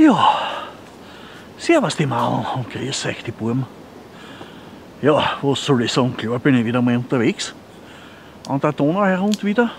Ja, servus die Mann und grüß euch die Buben. Ja, was soll ich sagen, klar bin ich wieder mal unterwegs. An der Donau herunter wieder.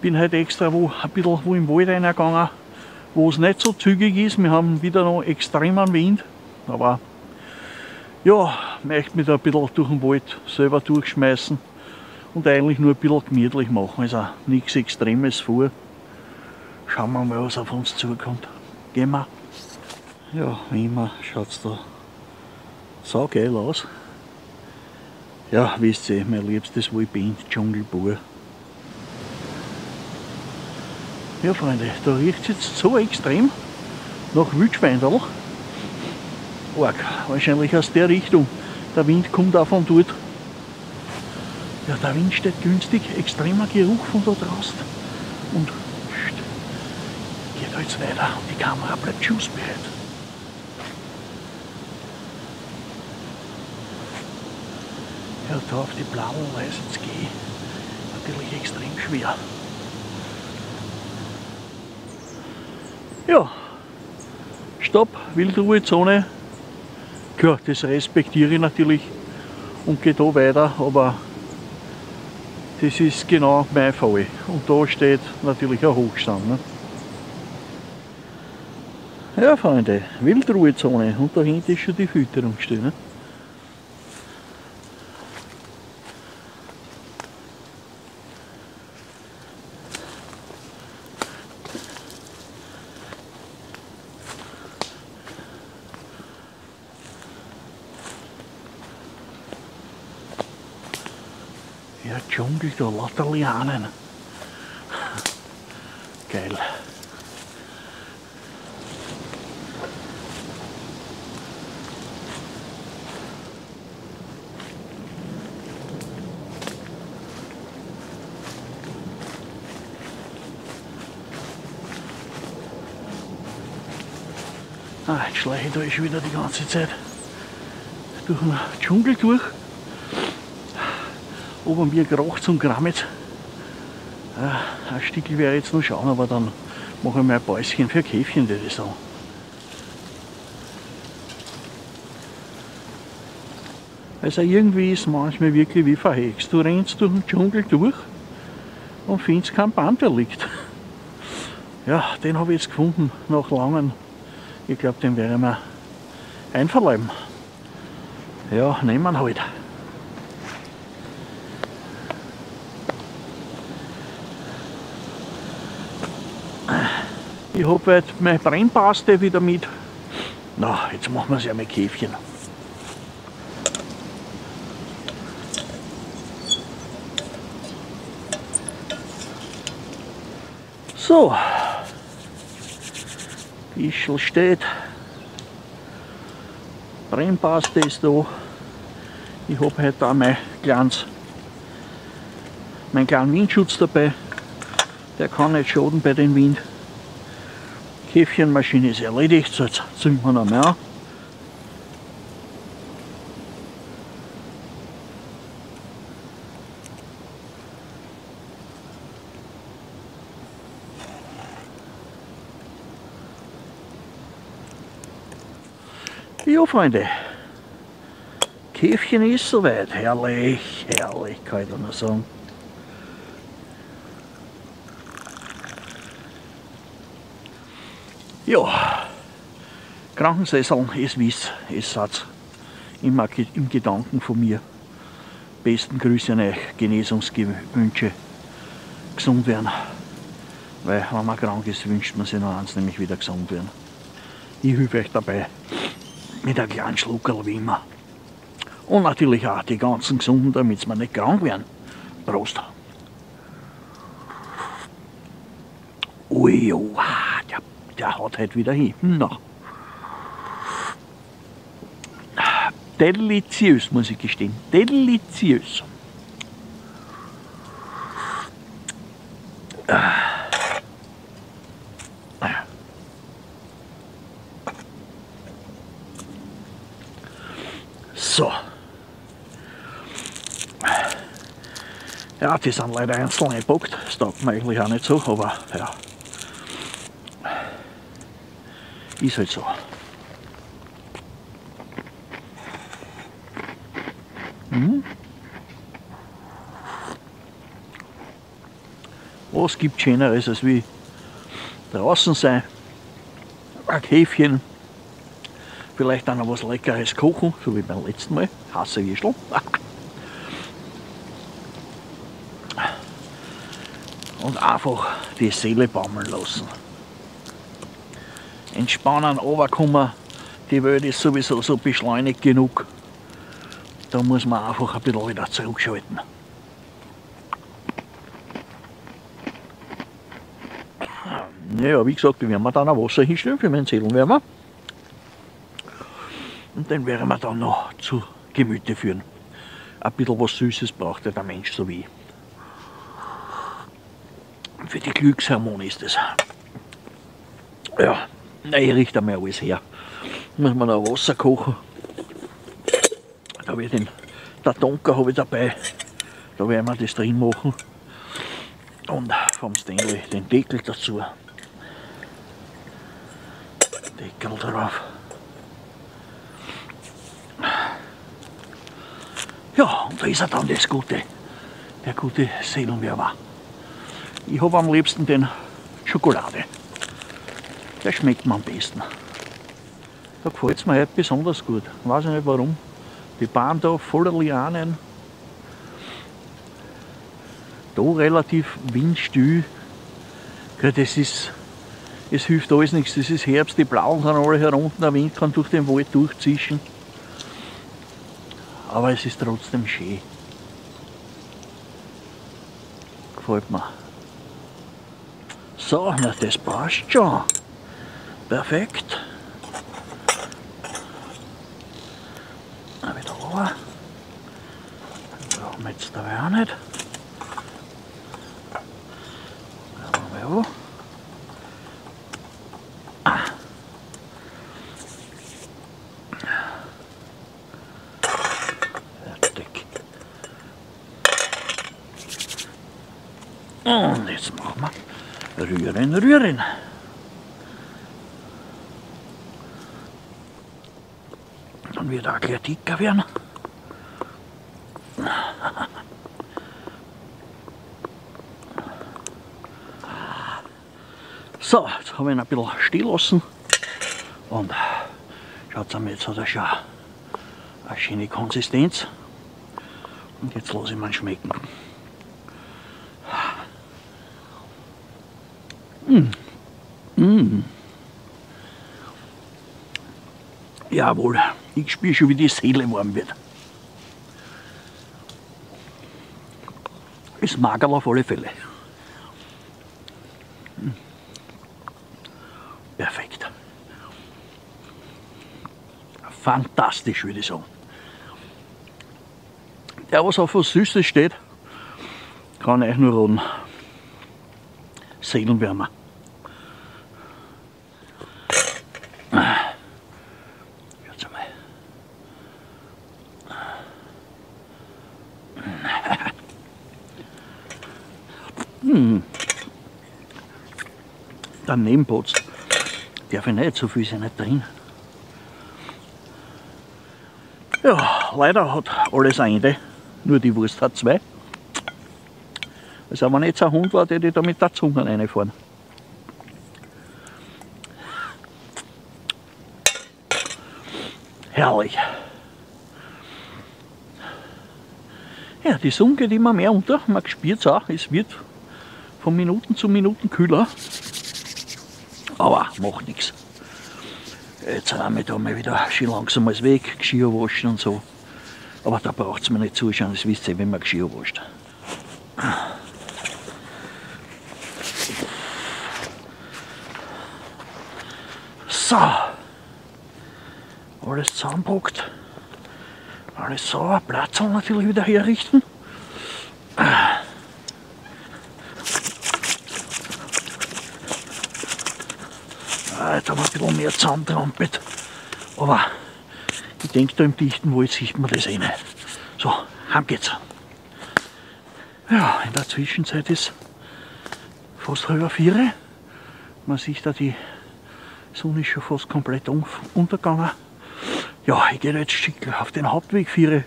Bin heute extra ein bisschen im Wald reingegangen, wo es nicht so zügig ist. Wir haben wieder noch extremen Wind, aber ja, möchte mich da ein bisschen durch den Wald selber durchschmeißen und eigentlich nur ein bisschen gemütlich machen, also nichts Extremes vor. Schauen wir mal, was auf uns zukommt. Gehen wir. Ja, wie immer schaut es da saugeil aus. Ja, wisst ihr, mein liebstes Waldband, Dschungelbuhr. Ja Freunde, da riecht es jetzt so extrem nach Wildschweinerl. Arg, wahrscheinlich aus der Richtung. Der Wind kommt auch von dort. Ja, der Wind steht günstig, extremer Geruch von da draußen. Und geht da jetzt weiter und die Kamera bleibt schussbereit. Ja, da auf die blauen Leise zu gehen, natürlich extrem schwer. Ja, Stopp, Wildruhezone. Klar, das respektiere ich natürlich und gehe da weiter, aber das ist genau mein Fall. Und da steht natürlich ein Hochstand. Ne? Ja Freunde, Wildruhezone und dahinter ist schon die Fütterung stehen. Ne? Ja, Dschungel, da lauter Lianen. Geil. Ah, jetzt schleiche ich da schon wieder die ganze Zeit durch den Dschungel durch. Oben mir kracht zum Grammet. Ein Stück werde ich jetzt noch schauen, aber dann mache ich mir ein Päuschen für Käffchen, würde ich sagen. Also irgendwie ist manchmal wirklich wie verhext. Du rennst durch den Dschungel durch und findest keinen Panther liegt. Ja, den habe ich jetzt gefunden nach langem. Ich glaube, den werde ich mir einverleiben. Ja, nehmen wir ihn halt. Ich habe heute meine Brennpaste wieder mit. Na, jetzt machen wir es ja mit Käffchen. So. Bischl steht. Brennpaste ist da. Ich habe heute auch meinen kleinen Windschutz dabei. Der kann nicht schaden bei dem Wind. Die Käffchenmaschine ist erledigt, so jetzt zünden wir noch mehr. Jo Freunde, Käffchen ist soweit, herrlich, herrlich, kann ich da nur sagen. Ja, Krankensaison, es wisst, es satz im Gedanken von mir. Besten Grüße an euch, Genesungswünsche, gesund werden. Weil wenn man krank ist, wünscht man sich noch eins, nämlich wieder gesund werden. Ich helfe euch dabei mit einem kleinen Schluckerl wie immer. Und natürlich auch die ganzen Gesunden, damit sie nicht krank werden. Prost! Ui, oh, der haut halt wieder hin. No. Deliziös, muss ich gestehen. Deliziös. So. Ja, die sind leider einzeln eingepackt. Das taugt mir eigentlich auch nicht so, aber ja. Ist halt so. Mhm. Was gibt Schöneres als wie draußen sein, ein Käffchen, vielleicht auch noch was Leckeres kochen, so wie beim letzten Mal, heiße Würstel. Und einfach die Seele baumeln lassen. Entspannen, runterkommen, die Welt ist sowieso so beschleunigt genug. Da muss man einfach ein bisschen wieder zurückschalten. Ja, wie gesagt, wir werden wir dann ein Wasser hinstellen für meinen Zettelwärmer. Und den werden wir dann noch zu Gemüte führen. Ein bisschen was Süßes braucht ja der Mensch so wie ich. Für die Glückshormone ist das. Ja, ich richte mir alles her. Muss man noch Wasser kochen. Da habe ich den Tonka habe ich dabei. Da werden wir das drin machen. Und vom Stanley den Deckel dazu. Deckel drauf. Ja, und da ist er dann das Gute, der gute Seelenwärmer. Ich habe am liebsten den Schokolade. Der schmeckt mir am besten. Da gefällt es mir heute besonders gut. Ich weiß nicht warum. Die Bahn da voller Lianen. Da relativ windstill. Das ist, es hilft alles nichts. Das ist Herbst, die Blauen sind alle herunter, der Wind kann durch den Wald durchzischen. Aber es ist trotzdem schön. Gefällt mir. So, na das passt schon. Perfekt. Wieder runter. Das brauchen wir jetzt dabei auch nicht. Dann machen wir an. Fertig. Und jetzt machen wir. Rühren, rühren. Dann wird auch gleich dicker werden. So, jetzt habe ich ihn ein bisschen stehen lassen. Und schaut mal, jetzt hat er schon eine schöne Konsistenz. Und jetzt lasse ich ihn schmecken. Mm. Jawohl, ich spüre schon, wie die Seele warm wird. Ist magerl auf alle Fälle. Perfekt. Fantastisch, würde ich sagen. Der, was auf was Süßes steht, kann euch nur raten. Seelenwärmer. Schaut's mal. Der Nebenputz darf ich nicht, so viel ist ja nicht drin. Ja, leider hat alles ein Ende, nur die Wurst hat zwei. Also wenn jetzt ein Hund war, der die da mit der Zunge reinfahren. Herrlich. Ja, die Sonne geht immer mehr unter, man spürt es auch, es wird von Minuten zu Minuten kühler. Aber macht nichts. Jetzt haben wir da mal wieder schön langsam alles weg, Geschirr waschen und so. Aber da braucht es mir nicht zuschauen, das wisst ihr, wenn man Geschirr wascht. So, alles zusammenpackt, alles sauber, Platz natürlich wieder herrichten. Jetzt haben wir ein bisschen mehr zusammentrampelt, aber ich denke, da im dichten Wald sieht man das eh nicht. So, heim geht's. Ja, in der Zwischenzeit ist fast halb vier. Man sieht da die Die Sonne ist schon fast komplett untergegangen. Ja, ich gehe jetzt schick auf den Hauptweg führe,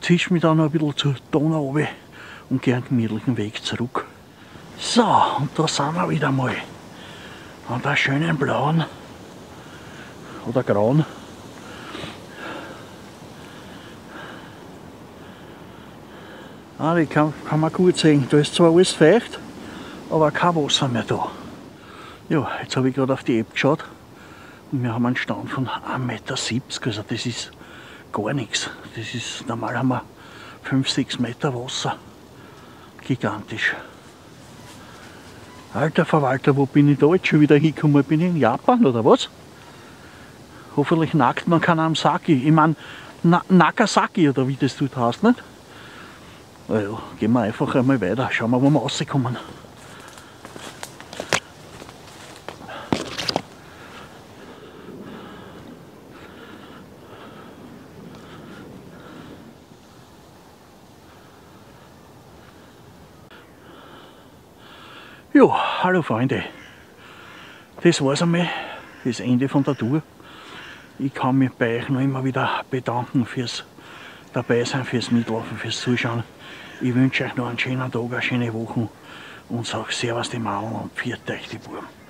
zisch mich dann noch ein bisschen zur Donau runter und gehe einen gemütlichen Weg zurück. So, und da sind wir wieder mal an der schönen blauen oder grauen Ah, die kann man gut sehen. Da ist zwar alles feucht, aber kein Wasser mehr da. Ja, jetzt habe ich gerade auf die App geschaut und wir haben einen Stand von 1,70 Meter. Also das ist gar nichts. Das ist, normal haben wir 5, 6 Meter Wasser. Gigantisch. Alter Verwalter, wo bin ich da jetzt schon wieder hingekommen? Bin ich in Japan oder was? Hoffentlich nackt man keinen am Saki. Ich meine, Nagasaki oder wie das dort heißt, nicht? Also, gehen wir einfach einmal weiter, schauen wir, wo wir rauskommen. Ja, hallo Freunde. Das war's einmal, das Ende von der Tour. Ich kann mich bei euch noch immer wieder bedanken fürs Dabeisein, fürs Mitlaufen, fürs Zuschauen. Ich wünsche euch noch einen schönen Tag, eine schöne Woche und sage Servus die Mauern und pfiat euch die Buben.